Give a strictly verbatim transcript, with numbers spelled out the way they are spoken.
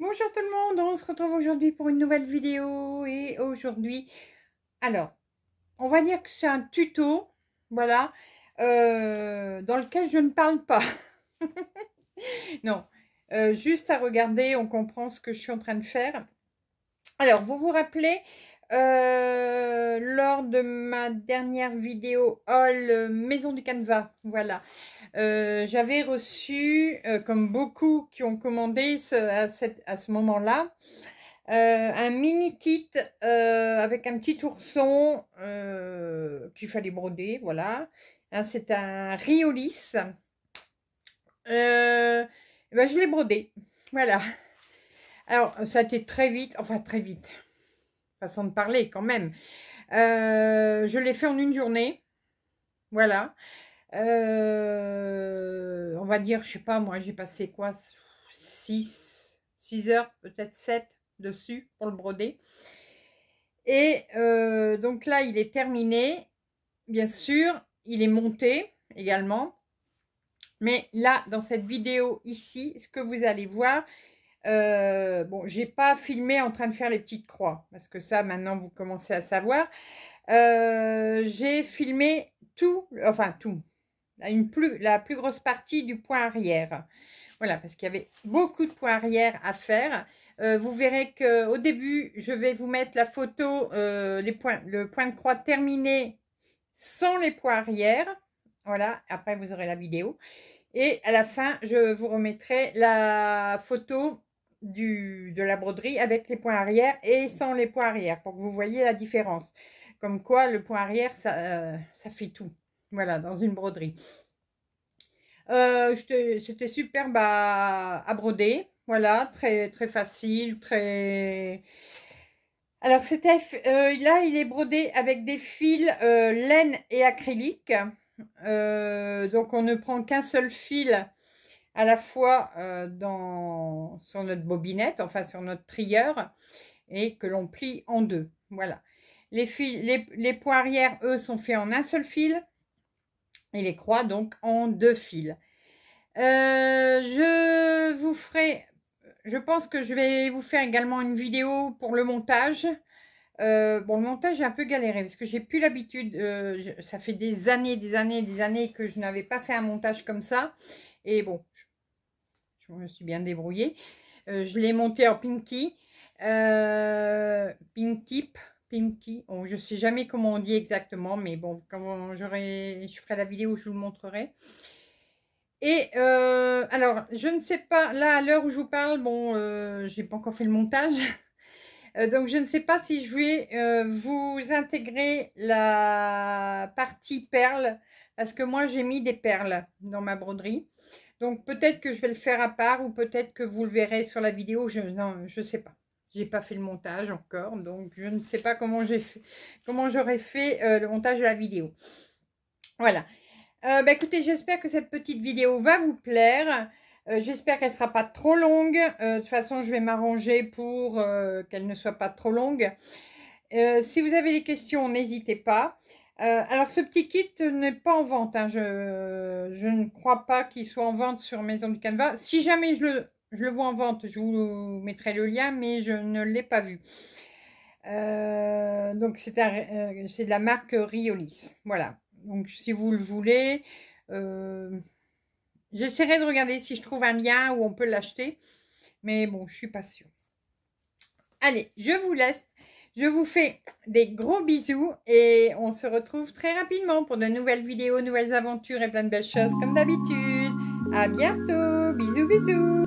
Bonjour tout le monde, on se retrouve aujourd'hui pour une nouvelle vidéo. Et aujourd'hui, alors, on va dire que c'est un tuto, voilà, euh, dans lequel je ne parle pas. Non, euh, juste à regarder, on comprend ce que je suis en train de faire. Alors, vous vous rappelez, euh, lors de ma dernière vidéo haul Maison du Canevas, voilà, Euh, j'avais reçu, euh, comme beaucoup qui ont commandé ce, à, cette, à ce moment-là, euh, un mini kit euh, avec un petit ourson euh, qu'il fallait broder, voilà. Hein, c'est un riolis. Euh, ben je l'ai brodé, voilà. Alors, ça a été très vite, enfin très vite, façon de parler quand même. Euh, je l'ai fait en une journée, voilà. Euh, on va dire, je sais pas moi, j'ai passé quoi, six, six heures, peut-être sept dessus pour le broder. Et euh, donc là, il est terminé. Bien sûr, il est monté également. Mais là, dans cette vidéo ici, ce que vous allez voir, euh, bon, j'ai pas filmé en train de faire les petites croix, parce que ça, maintenant, vous commencez à savoir. Euh, j'ai filmé tout, enfin tout. Une plus, la plus grosse partie du point arrière. Voilà, parce qu'il y avait beaucoup de points arrière à faire. Euh, vous verrez qu'au début, je vais vous mettre la photo, euh, les points, le point de croix terminé sans les points arrière. Voilà, après vous aurez la vidéo. Et à la fin, je vous remettrai la photo du, de la broderie avec les points arrière et sans les points arrière pour que vous voyez la différence. Comme quoi, le point arrière, ça, euh, ça fait tout. Voilà, dans une broderie. Euh, C'était superbe à, à broder. Voilà, très, très facile, très... Alors, c'était euh, là, il est brodé avec des fils euh, laine et acrylique. Euh, donc, on ne prend qu'un seul fil à la fois euh, dans, sur notre bobinette, enfin, sur notre trieur, et que l'on plie en deux. Voilà. Les, fils, les, les points arrière, eux, sont faits en un seul fil. Et les croix, donc, en deux fils. Euh, je vous ferai... Je pense que je vais vous faire également une vidéo pour le montage. Euh, bon, le montage, j'ai un peu galéré parce que j'ai plus l'habitude. Euh, ça fait des années, des années, des années que je n'avais pas fait un montage comme ça. Et bon, je, je me suis bien débrouillée. Euh, je l'ai monté en pinky. Euh, pinky. Pinky, oh, je ne sais jamais comment on dit exactement, mais bon, quand j'aurai, je ferai la vidéo, je vous le montrerai. Et euh, alors, je ne sais pas, là, à l'heure où je vous parle, bon, euh, j'ai pas encore fait le montage. Euh, donc, je ne sais pas si je vais euh, vous intégrer la partie perles, parce que moi, j'ai mis des perles dans ma broderie. Donc, peut-être que je vais le faire à part, ou peut-être que vous le verrez sur la vidéo, je ne je sais pas. J'ai pas fait le montage encore, donc je ne sais pas comment j'ai fait, comment j'aurais fait euh, le montage de la vidéo. Voilà. Euh, bah, écoutez, j'espère que cette petite vidéo va vous plaire. Euh, j'espère qu'elle ne sera pas trop longue. Euh, de toute façon, je vais m'arranger pour euh, qu'elle ne soit pas trop longue. Euh, si vous avez des questions, n'hésitez pas. Euh, alors, ce petit kit n'est pas en vente. Hein. Je, je ne crois pas qu'il soit en vente sur Maison du Canevas. Si jamais je le... Je le vois en vente, je vous mettrai le lien, mais je ne l'ai pas vu. Euh, donc, c'est euh, de la marque Riolis. Voilà. Donc, si vous le voulez, euh, j'essaierai de regarder si je trouve un lien où on peut l'acheter. Mais bon, je ne suis pas sûre. Allez, je vous laisse. Je vous fais des gros bisous et on se retrouve très rapidement pour de nouvelles vidéos, nouvelles aventures et plein de belles choses comme d'habitude. À bientôt. Bisous, bisous.